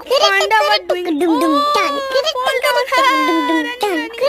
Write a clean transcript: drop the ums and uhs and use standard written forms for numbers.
Fall down,